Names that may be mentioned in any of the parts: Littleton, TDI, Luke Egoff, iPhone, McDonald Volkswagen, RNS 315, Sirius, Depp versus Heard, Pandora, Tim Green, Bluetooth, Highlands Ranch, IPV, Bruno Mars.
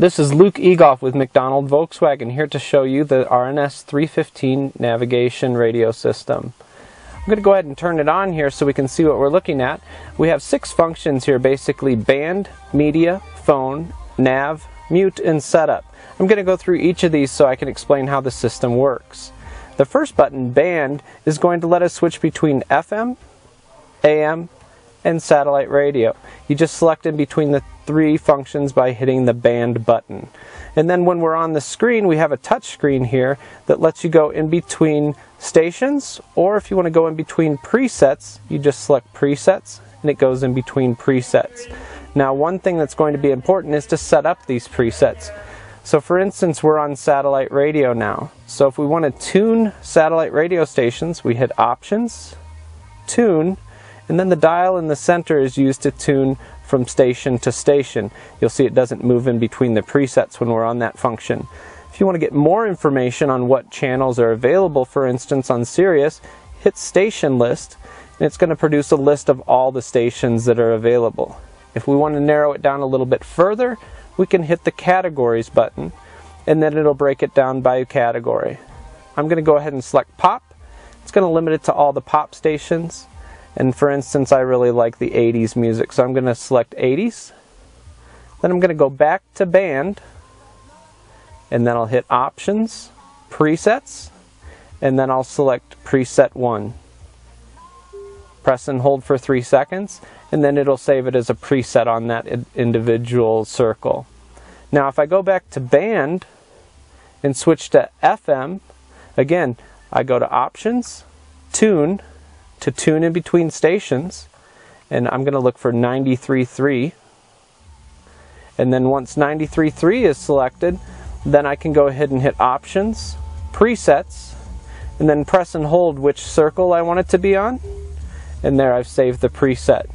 This is Luke Egoff with McDonald Volkswagen, here to show you the RNS 315 navigation radio system. I'm going to go ahead and turn it on here so we can see what we're looking at. We have 6 functions here, basically band, media, phone, nav, mute, and setup. I'm going to go through each of these so I can explain how the system works. The first button, band, is going to let us switch between FM, AM, and satellite radio. You just select in between the 3 functions by hitting the band button. And then when we're on the screen, we have a touch screen here that lets you go in between stations, or if you want to go in between presets, you just select presets and it goes in between presets. Now, one thing that's going to be important is to set up these presets. So for instance, we're on satellite radio now. So if we want to tune satellite radio stations, we hit options, tune, and then the dial in the center is used to tune from station to station. You'll see it doesn't move in between the presets when we're on that function. If you want to get more information on what channels are available, for instance on Sirius, hit station list, and it's going to produce a list of all the stations that are available. If we want to narrow it down a little bit further, we can hit the categories button, and then it'll break it down by category. I'm going to go ahead and select pop. It's going to limit it to all the pop stations. And for instance, I really like the 80s music, so I'm going to select 80s. Then I'm going to go back to band, and then I'll hit options, presets, and then I'll select preset 1. Press and hold for 3 seconds, and then it'll save it as a preset on that individual circle. Now, if I go back to band and switch to FM, again, I go to options, tune, to tune in between stations, and I'm going to look for 93.3, and then once 93.3 is selected, then I can go ahead and hit options, presets, and then press and hold which circle I want it to be on, and there I've saved the preset.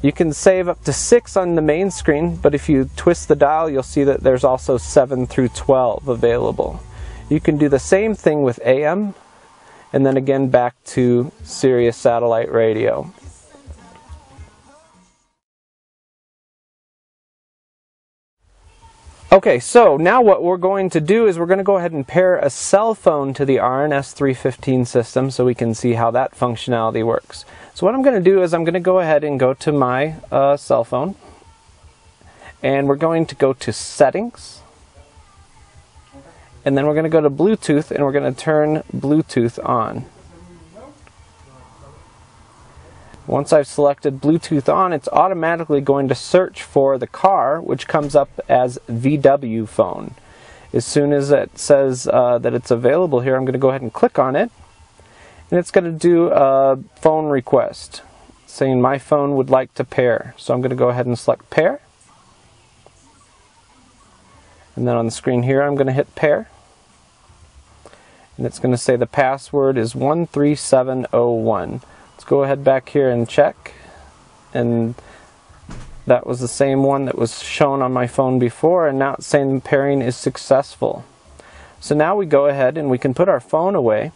You can save up to 6 on the main screen, but if you twist the dial, you'll see that there's also 7 through 12 available. You can do the same thing with AM, and then again back to Sirius satellite radio. Okay, so now what we're going to do is we're going to go ahead and pair a cell phone to the RNS 315 system so we can see how that functionality works. So what I'm going to do is I'm going to go ahead and go to my cell phone, and we're going to go to settings, and then we're going to go to Bluetooth, and we're going to turn Bluetooth on. Once I've selected Bluetooth on, it's automatically going to search for the car, which comes up as VW phone. As soon as it says that it's available here, I'm going to go ahead and click on it, and it's going to do a phone request saying my phone would like to pair. So I'm going to go ahead and select pair. And then on the screen here, I'm going to hit pair. And it's going to say the password is 13701. Let's go ahead back here and check. And that was the same one that was shown on my phone before, and now it's saying pairing is successful. So now we go ahead and we can put our phone away,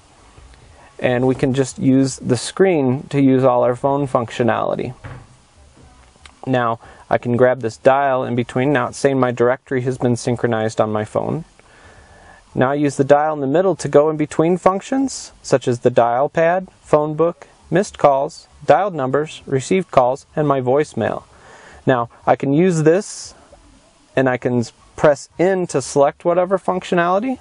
and we can just use the screen to use all our phone functionality. Now, I can grab this dial in between. Now it's saying my directory has been synchronized on my phone. Now I use the dial in the middle to go in between functions, such as the dial pad, phone book, missed calls, dialed numbers, received calls, and my voicemail. Now I can use this, and I can press in to select whatever functionality.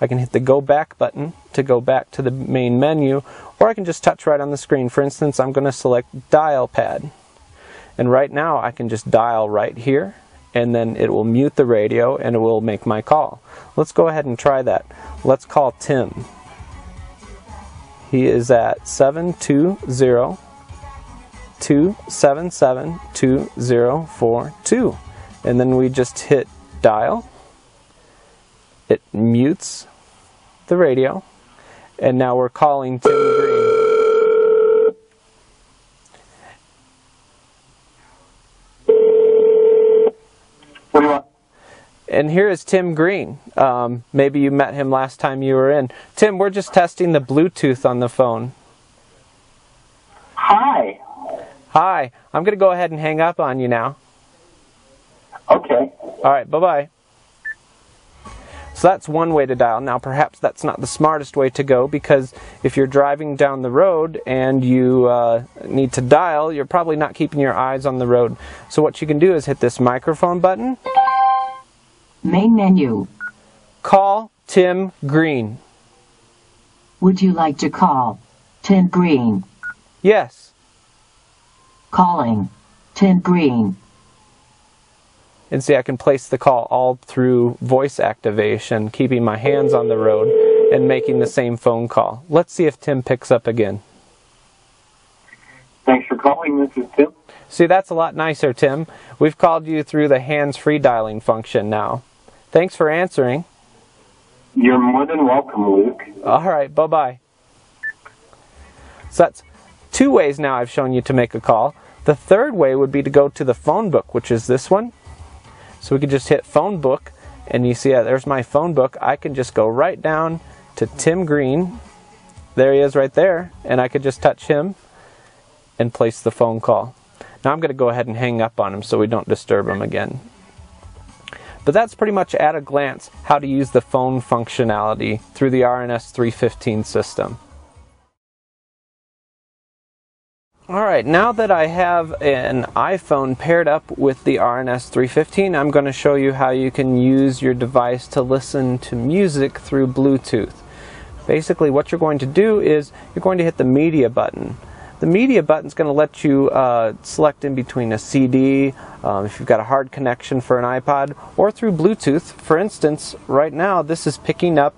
I can hit the go back button to go back to the main menu, or I can just touch right on the screen. For instance, I'm going to select dial pad. And right now I can just dial right here, and then it will mute the radio and it will make my call. Let's go ahead and try that. Let's call Tim. He is at 720-277-2042. And then we just hit dial. It mutes the radio. And now we're calling Tim Green. And here is Tim Green. Maybe you met him last time you were in. Tim, we're just testing the Bluetooth on the phone. Hi. Hi. I'm going to go ahead and hang up on you now. Okay. All right. Bye-bye. So that's one way to dial. Now perhaps that's not the smartest way to go, because if you're driving down the road and you need to dial, you're probably not keeping your eyes on the road. So what you can do is hit this microphone button. Main menu. Call Tim Green. Would you like to call Tim Green? Yes. Calling Tim Green. And see, I can place the call all through voice activation, keeping my hands on the road and making the same phone call. Let's see if Tim picks up again. Thanks for calling. This is Tim. See, that's a lot nicer, Tim. We've called you through the hands-free dialing function now. Thanks for answering. You're more than welcome, Luke. All right, bye-bye. So that's two ways now I've shown you to make a call. The third way would be to go to the phone book, which is this one. So we could just hit phone book, and you see, there's my phone book. I can just go right down to Tim Green. There he is right there, and I could just touch him and place the phone call. Now I'm going to go ahead and hang up on him so we don't disturb him again. But that's pretty much at a glance how to use the phone functionality through the RNS 315 system. Alright, now that I have an iPhone paired up with the RNS 315, I'm going to show you how you can use your device to listen to music through Bluetooth. Basically, what you're going to do is you're going to hit the media button. The media button's going to let you select in between a CD, if you've got a hard connection for an iPod, or through Bluetooth. For instance, right now this is picking up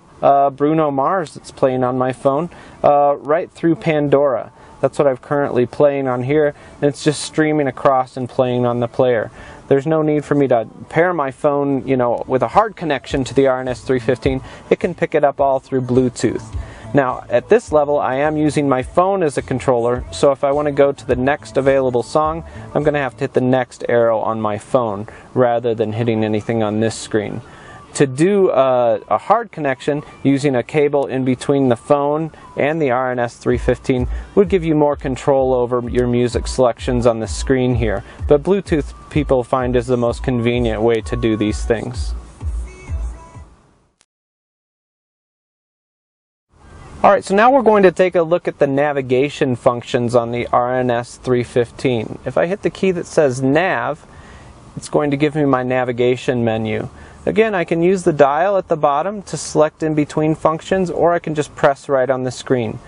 Bruno Mars that's playing on my phone right through Pandora. That's what I'm currently playing on here, and it's just streaming across and playing on the player. There's no need for me to pair my phone, you know, with a hard connection to the RNS 315. It can pick it up all through Bluetooth. Now, at this level, I am using my phone as a controller, so if I want to go to the next available song, I'm going to have to hit the next arrow on my phone rather than hitting anything on this screen. To do a hard connection using a cable in between the phone and the RNS 315 would give you more control over your music selections on the screen here, but Bluetooth people find is the most convenient way to do these things. Alright, so now we're going to take a look at the navigation functions on the RNS 315. If I hit the key that says Nav, it's going to give me my navigation menu. Again, I can use the dial at the bottom to select in between functions, or I can just press right on the screen.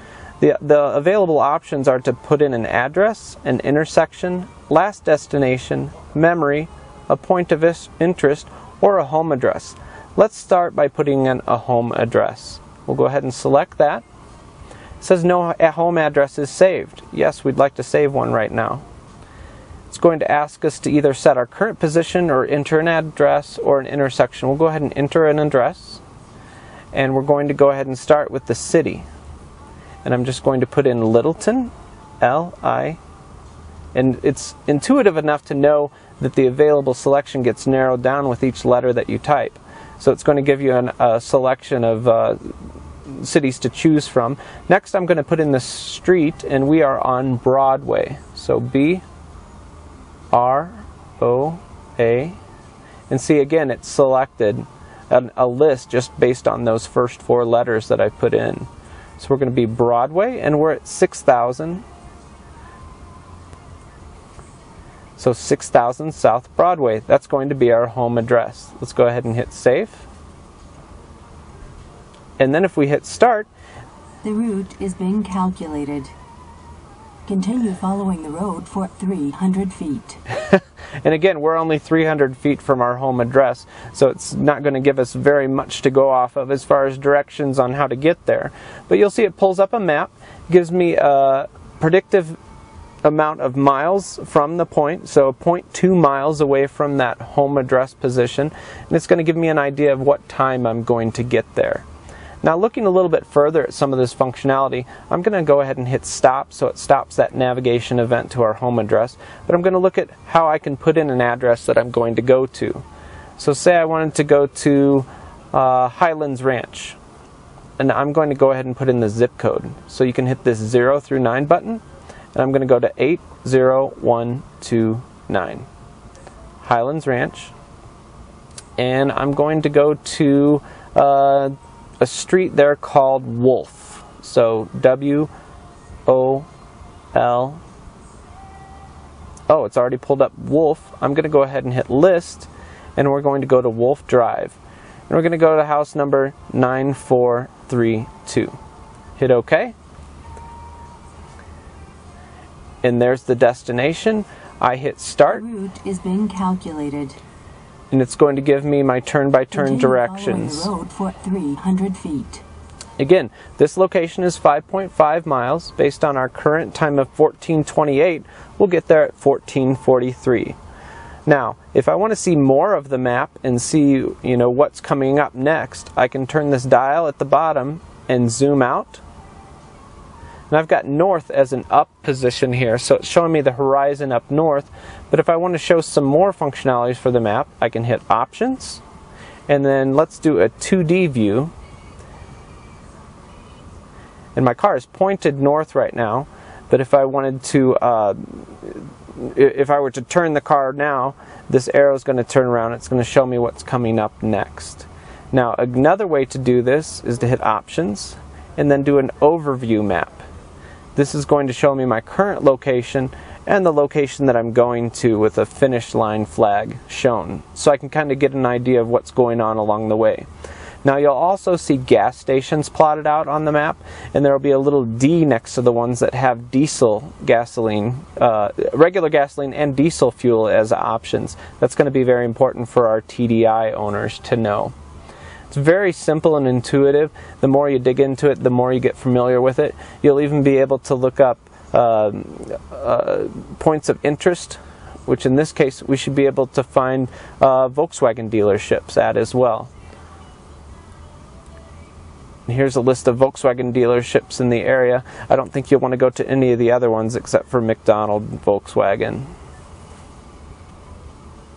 The available options are to put in an address, an intersection, last destination, memory, a point of interest, or a home address. Let's start by putting in a home address. We'll go ahead and select that. It says no home address is saved. Yes, we'd like to save one right now. It's going to ask us to either set our current position or enter an address or an intersection. We'll go ahead and enter an address, and we're going to go ahead and start with the city. And I'm just going to put in Littleton, L-I, and it's intuitive enough to know that the available selection gets narrowed down with each letter that you type. So it's going to give you a selection of cities to choose from. Next, I'm going to put in the street, and we are on Broadway. So B-R-O-A. And see, again, it's selected a list just based on those first four letters that I put in. So we're going to be Broadway, and we're at 6000. So 6000 South Broadway, that's going to be our home address. Let's go ahead and hit save. And then if we hit start, the route is being calculated. Continue following the road for 300 feet. And again, we're only 300 feet from our home address, so it's not going to give us very much to go off of as far as directions on how to get there. But you'll see it pulls up a map, gives me a predictive amount of miles from the point, so 0.2 miles away from that home address position, and it's going to give me an idea of what time I'm going to get there. Now, looking a little bit further at some of this functionality, I'm going to go ahead and hit stop, so it stops that navigation event to our home address, but I'm going to look at how I can put in an address that I'm going to go to. So say I wanted to go to Highlands Ranch, and I'm going to go ahead and put in the zip code. So you can hit this 0 through 9 button, and I'm going to go to 80129, Highlands Ranch, and I'm going to go to a street there called Wolf. So W-O-L. Oh, it's already pulled up Wolf. I'm going to go ahead and hit list, and we're going to go to Wolf Drive. And we're going to go to house number 9432. Hit OK. And there's the destination. I hit start. The route is being calculated. And it's going to give me my turn-by-turn directions. Follow the road for 300 feet. Again, this location is 5.5 miles. Based on our current time of 14:28, we'll get there at 14:43. Now, if I want to see more of the map and see, you know, what's coming up next, I can turn this dial at the bottom and zoom out. And I've got north as an up position here, so it's showing me the horizon up north. But if I want to show some more functionalities for the map, I can hit options, and then let's do a 2D view. And my car is pointed north right now, but if I wanted to, if I were to turn the car now, this arrow is going to turn around. It's going to show me what's coming up next. Now, another way to do this is to hit options and then do an overview map. This is going to show me my current location and the location that I'm going to with a finish line flag shown. So I can kind of get an idea of what's going on along the way. Now you'll also see gas stations plotted out on the map, and there will be a little D next to the ones that have diesel gasoline, regular gasoline and diesel fuel as options. That's going to be very important for our TDI owners to know. It's very simple and intuitive. The more you dig into it, the more you get familiar with it. You'll even be able to look up points of interest, which in this case we should be able to find Volkswagen dealerships at as well. Here's a list of Volkswagen dealerships in the area. I don't think you'll want to go to any of the other ones except for McDonald Volkswagen.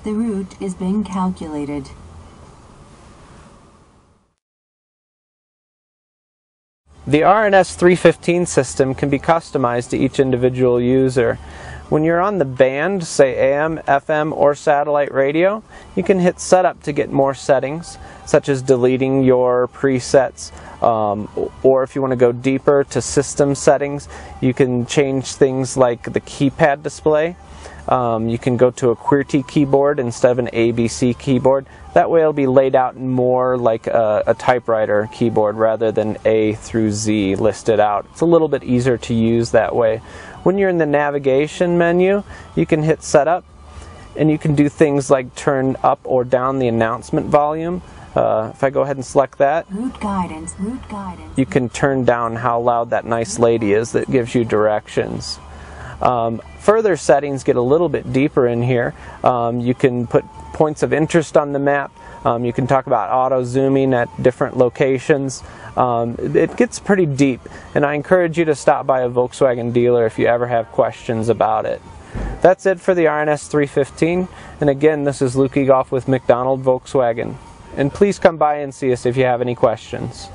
The route is being calculated. The RNS 315 system can be customized to each individual user. When you're on the band, say AM, FM, or satellite radio, you can hit Setup to get more settings, such as deleting your presets, or if you want to go deeper to system settings, you can change things like the keypad display. You can go to a QWERTY keyboard instead of an ABC keyboard. That way it'll be laid out more like a typewriter keyboard rather than A through Z listed out. It's a little bit easier to use that way. When you're in the navigation menu, you can hit Setup, and you can do things like turn up or down the announcement volume. If I go ahead and select that, route guidance, you can turn down how loud that nice lady is that gives you directions. Further settings get a little bit deeper in here. You can put points of interest on the map. You can talk about auto zooming at different locations. It gets pretty deep, and I encourage you to stop by a Volkswagen dealer if you ever have questions about it. That's it for the RNS 315, and again, this is Luke Egoff with McDonald Volkswagen. And please come by and see us if you have any questions.